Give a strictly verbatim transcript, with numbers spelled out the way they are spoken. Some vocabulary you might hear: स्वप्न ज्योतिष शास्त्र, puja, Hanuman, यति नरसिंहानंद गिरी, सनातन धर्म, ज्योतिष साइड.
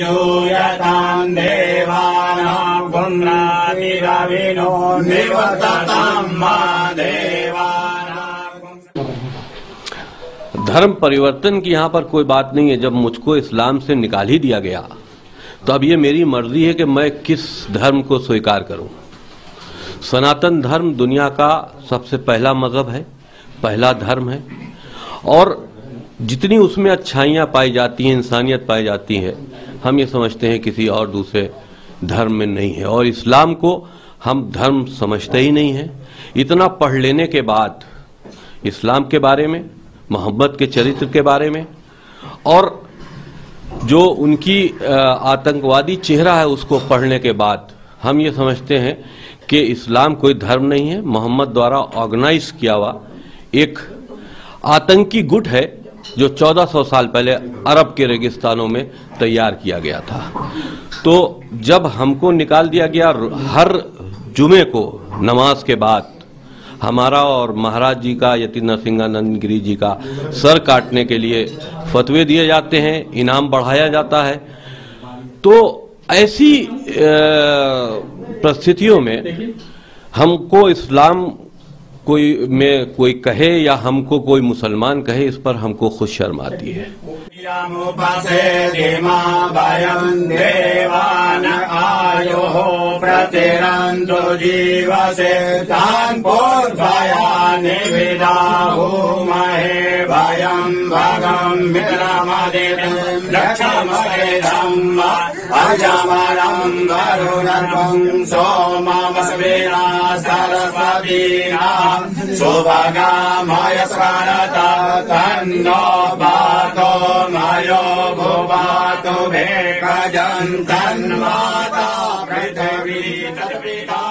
जूयतां देवानां गुणातिरविनो निवर्ततां मा देवानां। धर्म परिवर्तन की यहाँ पर कोई बात नहीं है। जब मुझको इस्लाम से निकाल ही दिया गया तो अब ये मेरी मर्जी है कि मैं किस धर्म को स्वीकार करूं। सनातन धर्म दुनिया का सबसे पहला मजहब है, पहला धर्म है, और जितनी उसमें अच्छाइयाँ पाई जाती हैं, इंसानियत पाई जाती है, हम ये समझते हैं किसी और दूसरे धर्म में नहीं है। और इस्लाम को हम धर्म समझते ही नहीं हैं। इतना पढ़ लेने के बाद इस्लाम के बारे में, मोहम्मद के चरित्र के बारे में, और जो उनकी आतंकवादी चेहरा है उसको पढ़ने के बाद हम ये समझते हैं कि इस्लाम कोई धर्म नहीं है, मोहम्मद द्वारा ऑर्गेनाइज किया हुआ एक आतंकी गुट है जो चौदह सौ साल पहले अरब के रेगिस्तानों में तैयार किया गया था। तो जब हमको निकाल दिया गया, हर जुमे को नमाज के बाद हमारा और महाराज जी का, यति नरसिंहानंद गिरी जी का सर काटने के लिए फतवे दिए जाते हैं, इनाम बढ़ाया जाता है। तो ऐसी परिस्थितियों में हमको इस्लाम कोई में कोई कहे या हमको कोई मुसलमान कहे, इस पर हमको खुद शर्म आती है। सुभगा मय स्मरता तन्नो बातो मयो भुवातु मे गजं तन्माता पृथिवी तत्पिता।